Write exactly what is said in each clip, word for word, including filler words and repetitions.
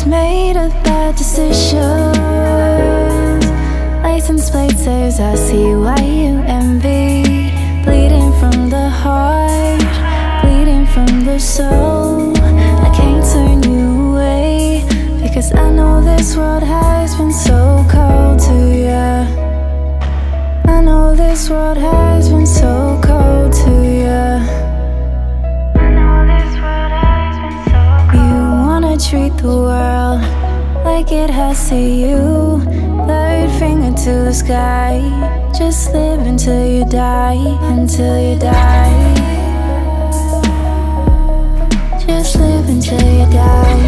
just made a bad decision. License plate says I see why you envy. Bleeding from the heart, bleeding from the soul. I can't turn you away, because I know this world has been so cold to you. I know this world has been so cold to you. Treat the world like it has to you. Third finger to the sky. Just live until you die, until you die. Just live until you die.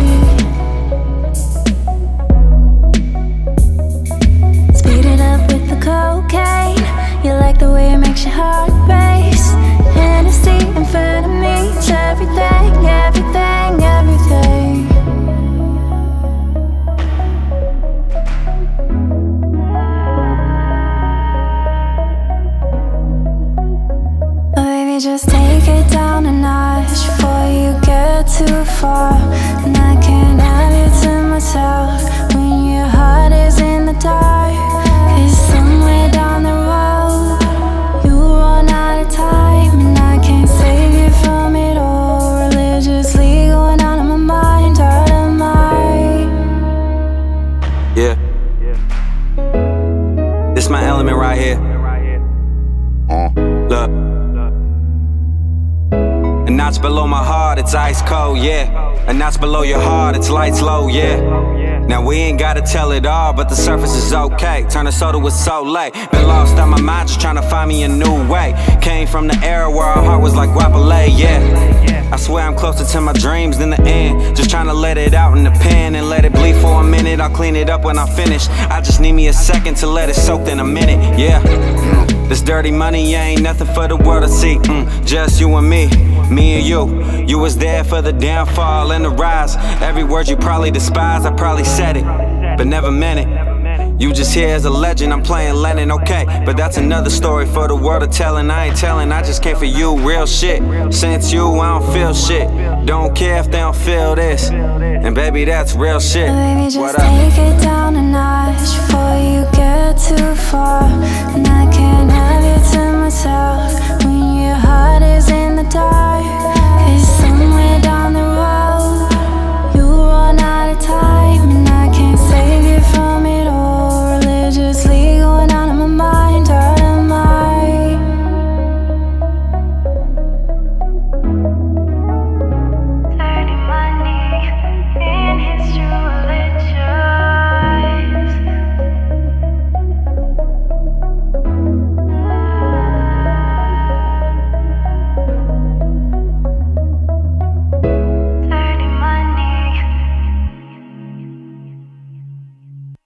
Speed it up with the cocaine. You like the way it makes your heart race. Hennessy in front of me. It's everything, everything, everything. Just take it down a notch before you get too far. And I can't have you to myself when your heart is in the dark. Cause somewhere down the road you'll run out of time, and I can't save you from it all. Religiously going out of my mind, out of my yeah. yeah. This my element right here. Mm. Look. A notch below my heart, it's ice cold, yeah. A notch below your heart, it's lights low, yeah. Now we ain't gotta tell it all, but the surface is okay. Turn a soda with so late. Been lost on my mind, just trying to find me a new way. Came from the era where our heart was like Wapale, yeah. I swear I'm closer to my dreams than the end. Just trying to let it out in the pen and let it bleed for a minute. I'll clean it up when I'm finished. I just need me a second to let it soak in a minute, yeah. This dirty money ain't nothing for the world to see. Mm, just you and me. Me and you, you was there for the downfall and the rise. Every word you probably despise, I probably said it, but never meant it. You just here as a legend, I'm playing Lennon, okay. But that's another story for the world to tell, and I ain't telling, I just came for you, real shit. Since you, I don't feel shit. Don't care if they don't feel this, and baby, that's real shit. Baby, just what take up? It down a notch before you get too far. And I can't have you to myself